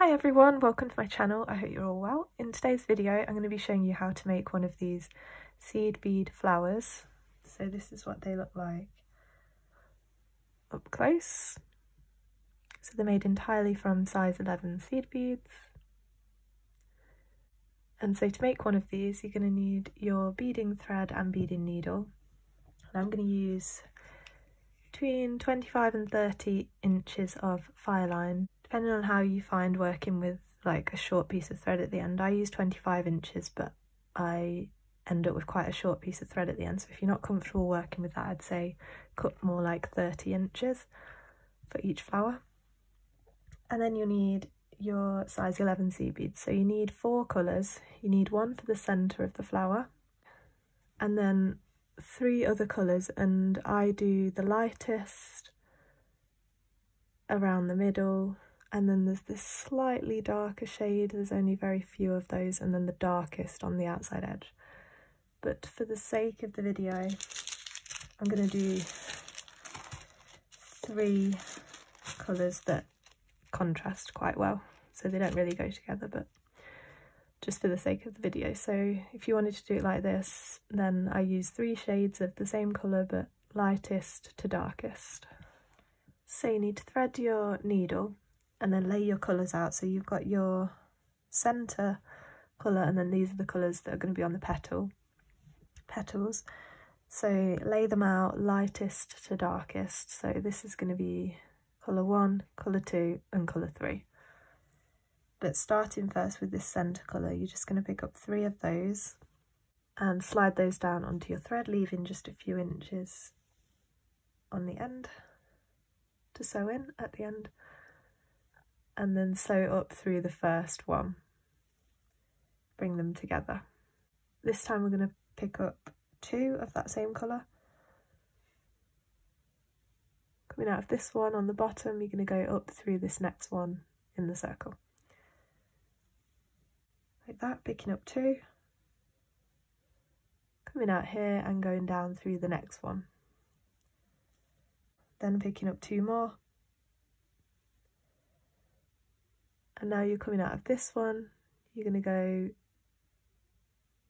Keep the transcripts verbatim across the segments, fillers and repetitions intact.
Hi everyone, welcome to my channel. I hope you're all well. In today's video I'm going to be showing you how to make one of these seed bead flowers. So this is what they look like up close. So they're made entirely from size eleven seed beads. And so to make one of these you're going to need your beading thread and beading needle. And I'm going to use between twenty-five and thirty inches of fireline. Depending on how you find working with like a short piece of thread at the end. I use twenty-five inches, but I end up with quite a short piece of thread at the end, so if you're not comfortable working with that, I'd say cut more like thirty inches for each flower. And then you'll need your size eleven seed beads. So you need four colours. You need one for the centre of the flower, and then three other colours, and I do the lightest around the middle, and then there's this slightly darker shade, there's only very few of those, and then the darkest on the outside edge. But for the sake of the video, I'm going to do three colours that contrast quite well. So they don't really go together, but just for the sake of the video. So if you wanted to do it like this, then I use three shades of the same colour, but lightest to darkest. So you need to thread your needle and then lay your colours out. So you've got your centre colour, and then these are the colours that are going to be on the petal, petals. So lay them out lightest to darkest. So this is going to be colour one, colour two and colour three. But starting first with this centre colour, you're just going to pick up three of those and slide those down onto your thread, leaving just a few inches on the end to sew in at the end, and then sew up through the first one, bring them together. This time we're going to pick up two of that same colour. Coming out of this one on the bottom, you're going to go up through this next one in the circle like that, picking up two, coming out here and going down through the next one. Then picking up two more, and now you're coming out of this one, you're going to go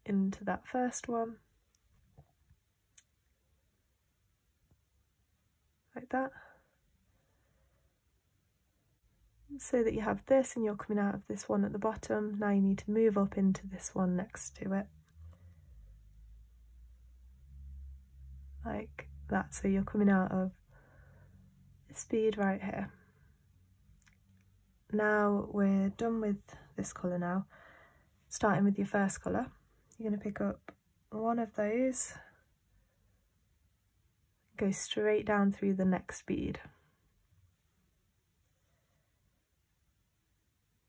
into that first one like that, so that you have this, and you're coming out of this one at the bottom. Now you need to move up into this one next to it like that, so you're coming out of this bead right here. Now we're done with this colour now. Starting with your first colour, you're going to pick up one of those, go straight down through the next bead.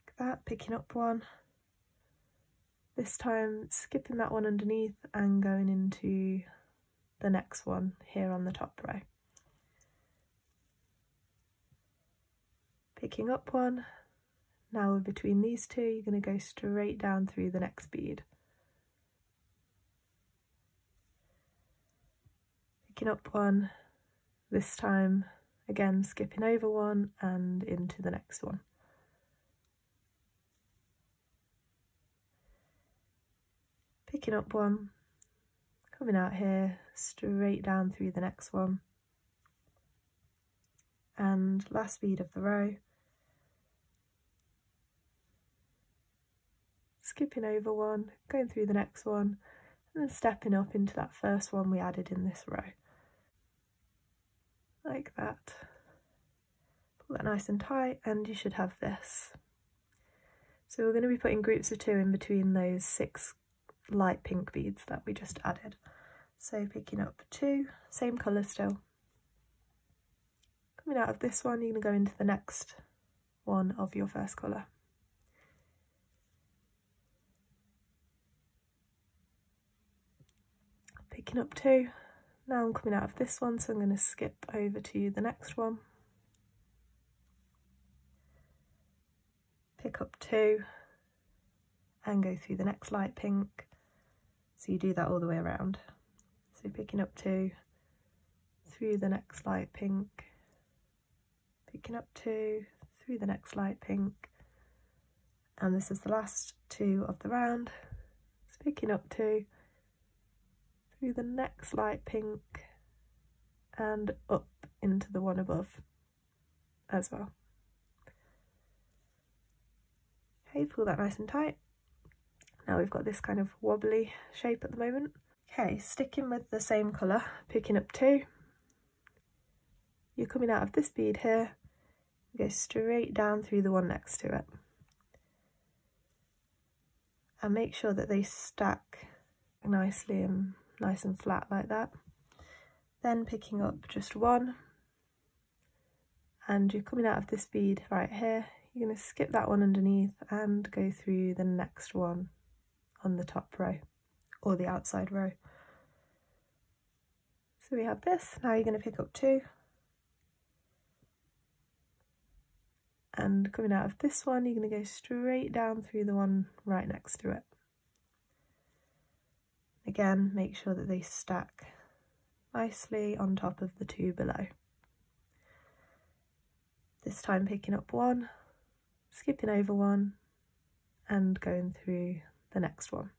Like that, picking up one. This time skipping that one underneath and going into the next one here on the top row. Picking up one, now we're between these two, you're going to go straight down through the next bead. Picking up one, this time again skipping over one and into the next one. Picking up one, coming out here, straight down through the next one. And last bead of the row. Skipping over one, going through the next one, and then stepping up into that first one we added in this row. Like that. Pull that nice and tight, and you should have this. So we're going to be putting groups of two in between those six light pink beads that we just added. So picking up two, same colour still. Coming out of this one, you're going to go into the next one of your first colour. Picking up two. Now I'm coming out of this one, so I'm going to skip over to the next one. Pick up two and go through the next light pink. So you do that all the way around. So picking up two, through the next light pink, picking up two, through the next light pink, and this is the last two of the round. It's picking up two, through the next light pink and up into the one above as well. Okay, pull that nice and tight. Now we've got this kind of wobbly shape at the moment. Okay, sticking with the same colour, picking up two, you're coming out of this bead here, you go straight down through the one next to it. And make sure that they stack nicely and nice and flat like that. Then picking up just one, and you're coming out of this bead right here, you're going to skip that one underneath and go through the next one on the top row, or the outside row. So we have this. Now you're going to pick up two, and coming out of this one, you're going to go straight down through the one right next to it. Again, make sure that they stack nicely on top of the two below. This time picking up one, skipping over one, and going through the next one.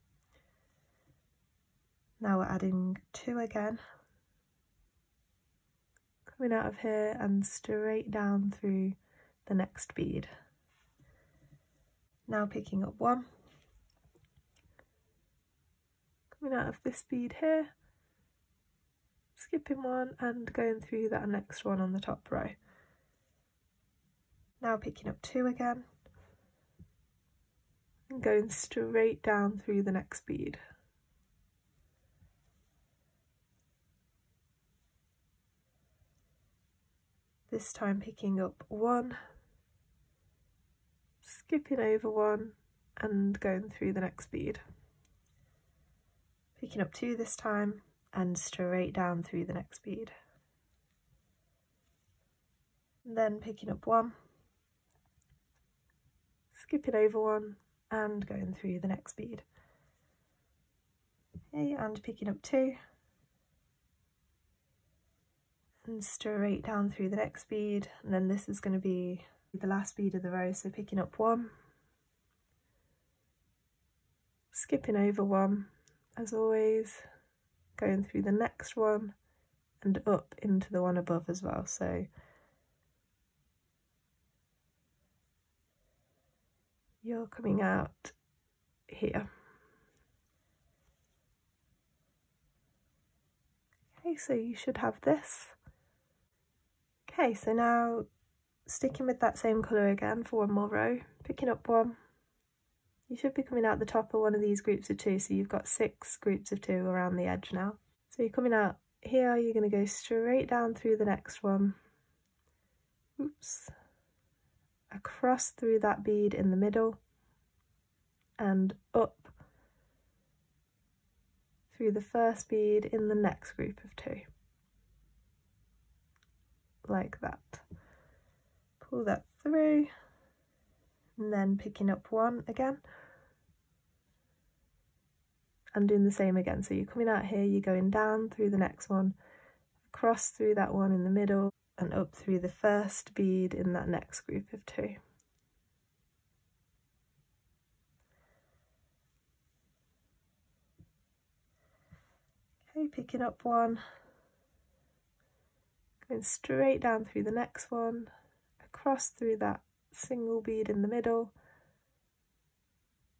Now we're adding two again, coming out of here and straight down through the next bead. Now picking up one, coming out of this bead here, skipping one and going through that next one on the top row. Now picking up two again and going straight down through the next bead. This time picking up one, skipping over one and going through the next bead. Picking up two this time and straight down through the next bead. And then picking up one, skipping over one and going through the next bead. Okay, and picking up two, and straight down through the next bead, and then this is going to be the last bead of the row, so picking up one, skipping over one as always, going through the next one and up into the one above as well. So you're coming out here. Okay, so you should have this. Okay, so now sticking with that same colour again for one more row, picking up one, you should be coming out the top of one of these groups of two, so you've got six groups of two around the edge now. So you're coming out here, you're going to go straight down through the next one, oops, across through that bead in the middle, and up through the first bead in the next group of two. Like that. Pull that through and then picking up one again and doing the same again. So you're coming out here, you're going down through the next one, across through that one in the middle and up through the first bead in that next group of two. Okay, picking up one, going straight down through the next one, across through that single bead in the middle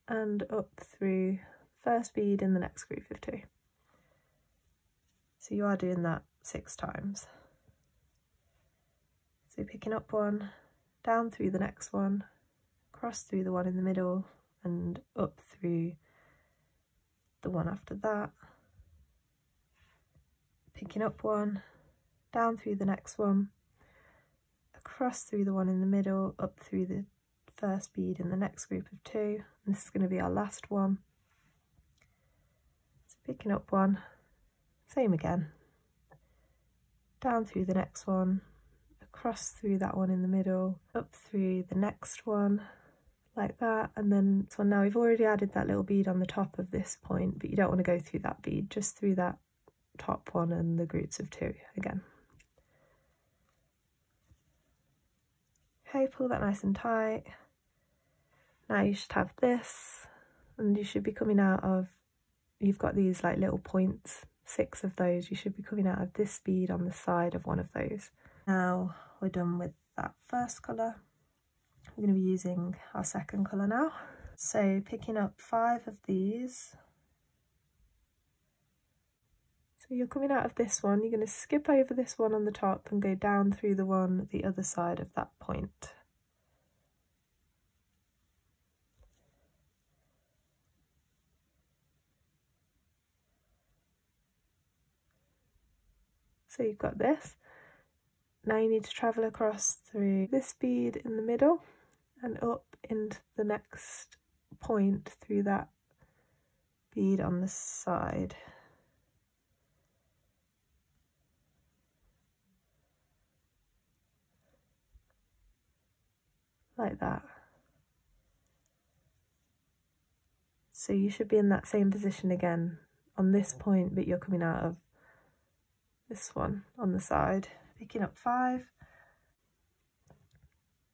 and up through first bead in the next group of two. So you are doing that six times. So picking up one, down through the next one, across through the one in the middle and up through the one after that, picking up one, down through the next one, across through the one in the middle, up through the first bead in the next group of two, and this is going to be our last one. So picking up one, same again, down through the next one, across through that one in the middle, up through the next one, like that, and then so now we've already added that little bead on the top of this point, but you don't want to go through that bead, just through that top one and the groups of two again. Okay, pull that nice and tight. now you should have this, and you should be coming out of, you've got these like little points, six of those, you should be coming out of this bead on the side of one of those. Now we're done with that first colour, we're going to be using our second colour now. So picking up five of these, so you're coming out of this one, you're going to skip over this one on the top and go down through the one the other side of that point. So you've got this. Now you need to travel across through this bead in the middle and up into the next point through that bead on the side. Like that. So you should be in that same position again on this point, but you're coming out of this one on the side, picking up five,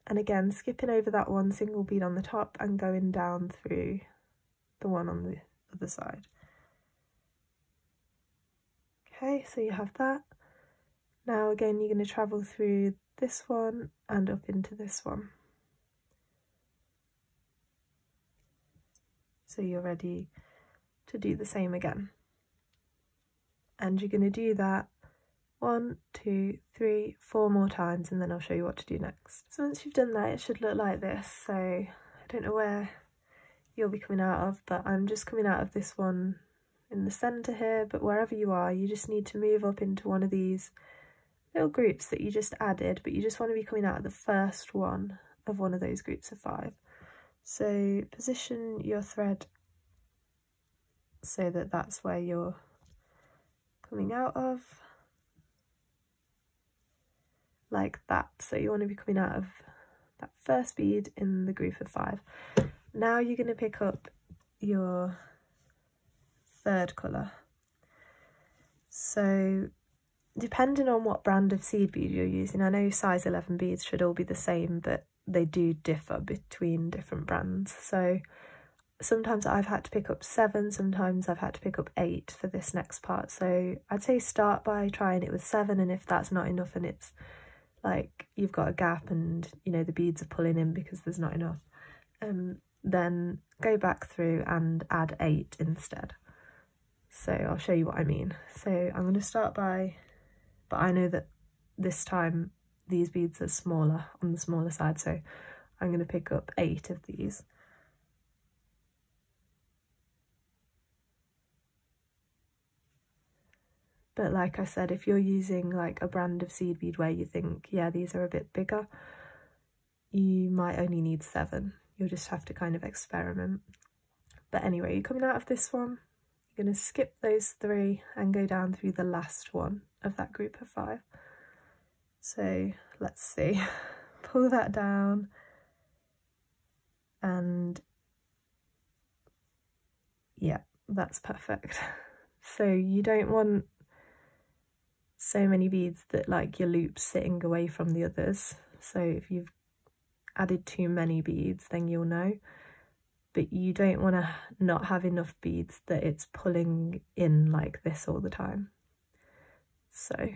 and again skipping over that one single bead on the top and going down through the one on the other side. Okay, so you have that. Now again you're going to travel through this one and up into this one. So you're ready to do the same again, and you're going to do that one, two, three, four more times, and then I'll show you what to do next. So once you've done that, it should look like this. So I don't know where you'll be coming out of, but I'm just coming out of this one in the centre here, but wherever you are, you just need to move up into one of these little groups that you just added, but you just want to be coming out of the first one of one of those groups of five. So position your thread so that that's where you're coming out of. Like that. So you want to be coming out of that first bead in the group of five. Now you're going to pick up your third colour. So depending on what brand of seed bead you're using, I know size eleven beads should all be the same, but they do differ between different brands. So sometimes I've had to pick up seven, sometimes I've had to pick up eight for this next part. So I'd say start by trying it with seven, and if that's not enough and it's like you've got a gap and you know the beads are pulling in because there's not enough, um then go back through and add eight instead. So I'll show you what I mean. So I'm going to start by, but I know that this time these beads are smaller, on the smaller side, so I'm going to pick up eight of these. But like I said, if you're using like a brand of seed bead where you think, yeah, these are a bit bigger, you might only need seven. You'll just have to kind of experiment. But anyway, you're coming out of this one, you're going to skip those three and go down through the last one of that group of five. So let's see, pull that down and yeah, that's perfect. So you don't want so many beads that like your loop's sitting away from the others, so if you've added too many beads then you'll know, but you don't want to not have enough beads that it's pulling in like this all the time. So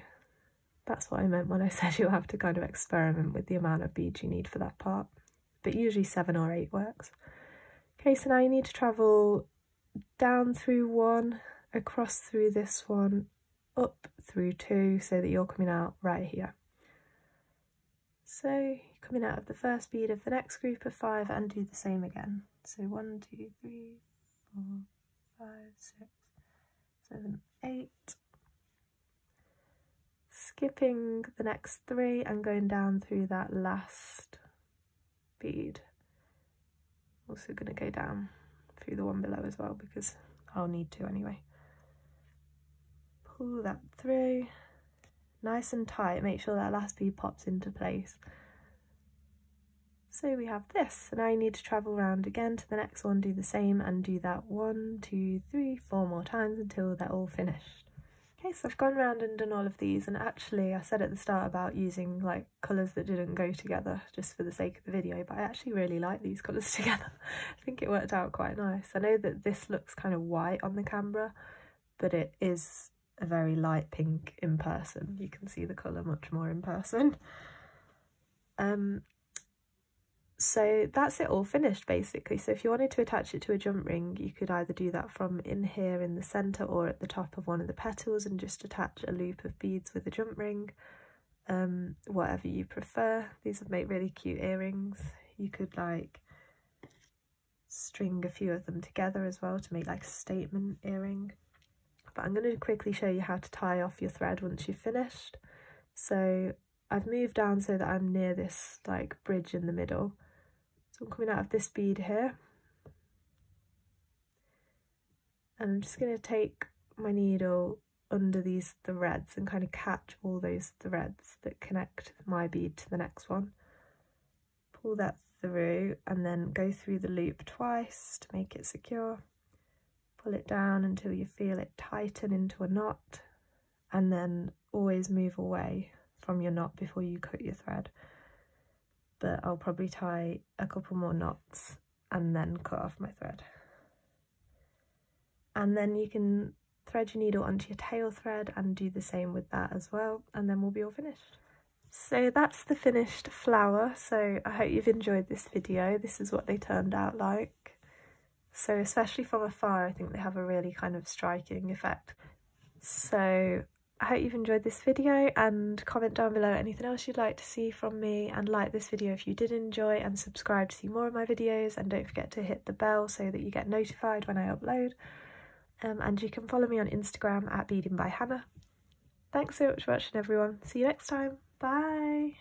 that's what I meant when I said you'll have to kind of experiment with the amount of beads you need for that part, but usually seven or eight works. Okay, so now you need to travel down through one, across through this one, up through two, so that you're coming out right here. So you're coming out of the first bead of the next group of five and do the same again. So one, two, three, four, five, six, seven, eight. Skipping the next three and going down through that last bead. Also going to go down through the one below as well because I'll need to anyway. Pull that through nice and tight, make sure that last bead pops into place. So we have this. So now you need to travel round again to the next one, do the same and do that one, two, three, four more times until they're all finished. Okay, so I've gone around and done all of these, and actually I said at the start about using like colours that didn't go together just for the sake of the video, but I actually really like these colours together. I think it worked out quite nice. I know that this looks kind of white on the camera, but it is a very light pink in person. You can see the colour much more in person. Um, so that's it all finished basically. So if you wanted to attach it to a jump ring, you could either do that from in here in the centre or at the top of one of the petals and just attach a loop of beads with a jump ring, um, whatever you prefer. These would make really cute earrings. You could like string a few of them together as well to make like a statement earring. But I'm going to quickly show you how to tie off your thread once you've finished. So I've moved down so that I'm near this like bridge in the middle. So I'm coming out of this bead here. And I'm just going to take my needle under these threads and kind of catch all those threads that connect my bead to the next one. Pull that through and then go through the loop twice to make it secure. Pull it down until you feel it tighten into a knot, and then always move away from your knot before you cut your thread. But I'll probably tie a couple more knots and then cut off my thread. And then you can thread your needle onto your tail thread and do the same with that as well, and then we'll be all finished. So that's the finished flower. So I hope you've enjoyed this video. This is what they turned out like. So especially from afar, I think they have a really kind of striking effect. So I hope you've enjoyed this video, and comment down below anything else you'd like to see from me, and like this video if you did enjoy, and subscribe to see more of my videos, and don't forget to hit the bell so that you get notified when I upload. Um, and you can follow me on Instagram at beading by Hannah. Thanks so much for watching everyone. See you next time. Bye.